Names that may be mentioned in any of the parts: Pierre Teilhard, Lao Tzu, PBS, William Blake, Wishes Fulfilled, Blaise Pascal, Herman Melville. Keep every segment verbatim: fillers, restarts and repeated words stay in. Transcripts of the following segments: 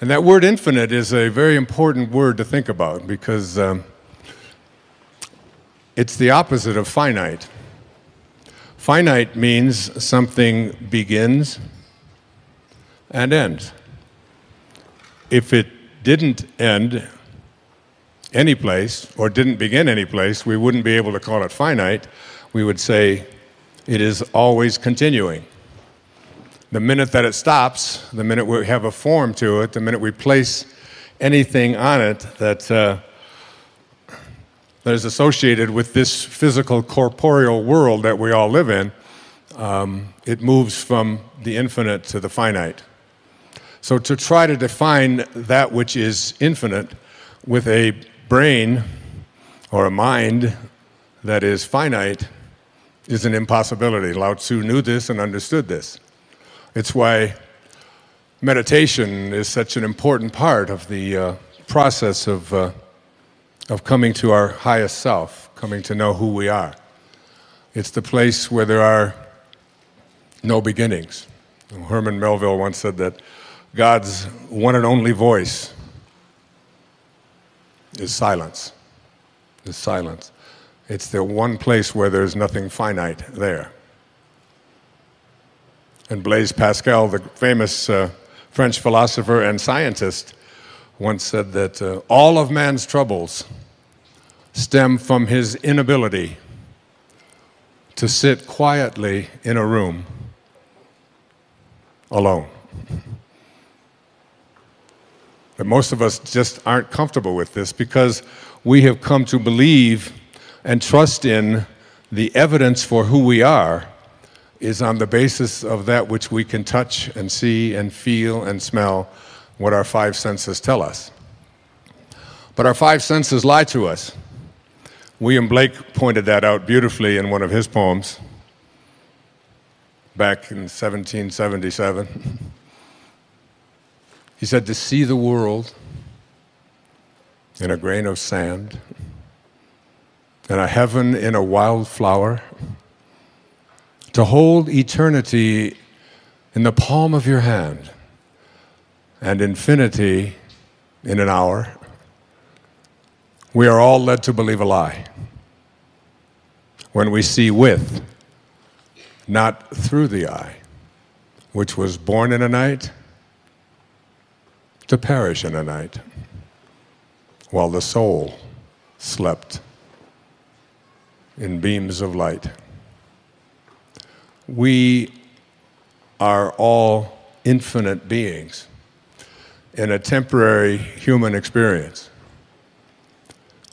And that word infinite is a very important word to think about, because um, it's the opposite of finite. Finite means something begins and ends. If it didn't end any place, or didn't begin any place, we wouldn't be able to call it finite. We would say it is always continuing. The minute that it stops, the minute we have a form to it, the minute we place anything on it that, uh, that is associated with this physical, corporeal world that we all live in, um, it moves from the infinite to the finite. So to try to define that which is infinite with a brain or a mind that is finite is an impossibility. Lao Tzu knew this and understood this. It's why meditation is such an important part of the uh, process of, uh, of coming to our highest self, coming to know who we are. It's the place where there are no beginnings. Herman Melville once said that God's one and only voice is silence, is silence. It's the one place where there's nothing finite there. And Blaise Pascal, the famous uh, French philosopher and scientist, once said that uh, all of man's troubles stem from his inability to sit quietly in a room alone. But most of us just aren't comfortable with this because we have come to believe and trust in the evidence for who we are is on the basis of that which we can touch and see and feel and smell, what our five senses tell us. But our five senses lie to us. William Blake pointed that out beautifully in one of his poems back in seventeen seventy-seven. He said, "To see the world in a grain of sand, and a heaven in a wildflower, to hold eternity in the palm of your hand, and infinity in an hour, we are all led to believe a lie when we see with, not through the eye, which was born in a night to perish in a night, while the soul slept in beams of light." We are all infinite beings in a temporary human experience.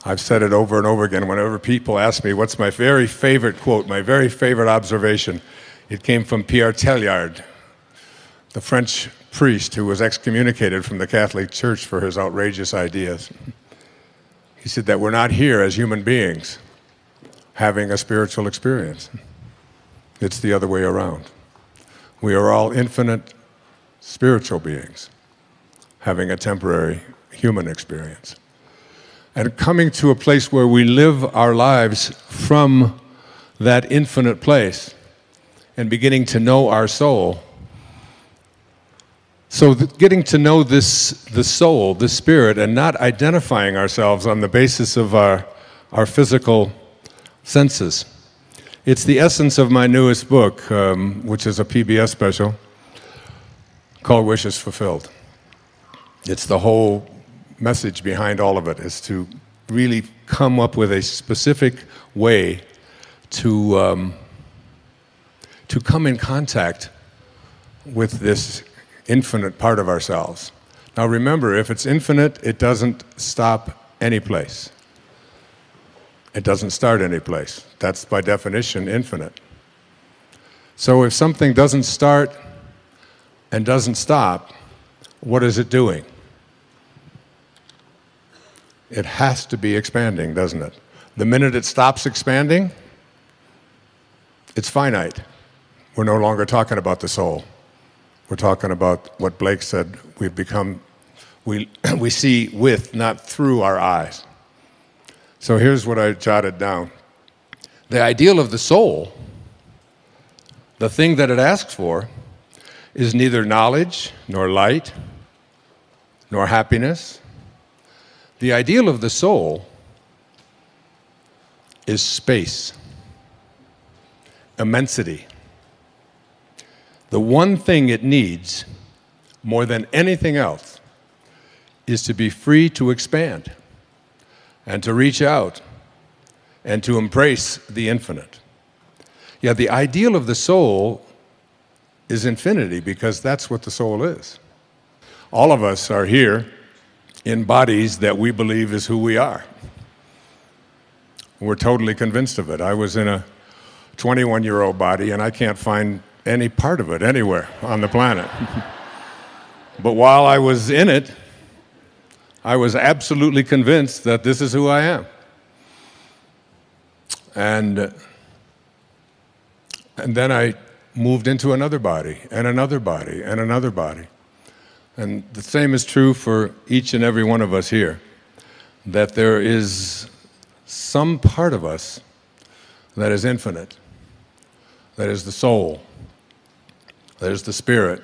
I've said it over and over again whenever people ask me, what's my very favorite quote, my very favorite observation? It came from Pierre Teilhard, the French priest who was excommunicated from the Catholic Church for his outrageous ideas. He said that we're not here as human beings having a spiritual experience. It's the other way around. We are all infinite spiritual beings having a temporary human experience. And coming to a place where we live our lives from that infinite place and beginning to know our soul. So getting to know this, the soul, the spirit, and not identifying ourselves on the basis of our, our physical senses. It's the essence of my newest book, um, which is a P B S special, called Wishes Fulfilled. It's the whole message behind all of it, is to really come up with a specific way to, um, to come in contact with this infinite part of ourselves. Now remember, if it's infinite, it doesn't stop any place. It doesn't start any place. That's by definition infinite. So if something doesn't start and doesn't stop, what is it doing? It has to be expanding, doesn't it? The minute it stops expanding, it's finite. We're no longer talking about the soul. We're talking about what Blake said, we've become, we, we see with, not through our eyes. So here's what I jotted down. The ideal of the soul, the thing that it asks for, is neither knowledge nor light, nor happiness. The ideal of the soul is space, immensity. The one thing it needs more than anything else is to be free to expand and to reach out and to embrace the infinite. Yeah, the ideal of the soul is infinity, because that's what the soul is. All of us are here in bodies that we believe is who we are. We're totally convinced of it. I was in a twenty-one-year-old body, and I can't find any part of it anywhere on the planet. But while I was in it, I was absolutely convinced that this is who I am. And, and then I moved into another body, and another body, and another body. And the same is true for each and every one of us here, that there is some part of us that is infinite, that is the soul, that is the spirit,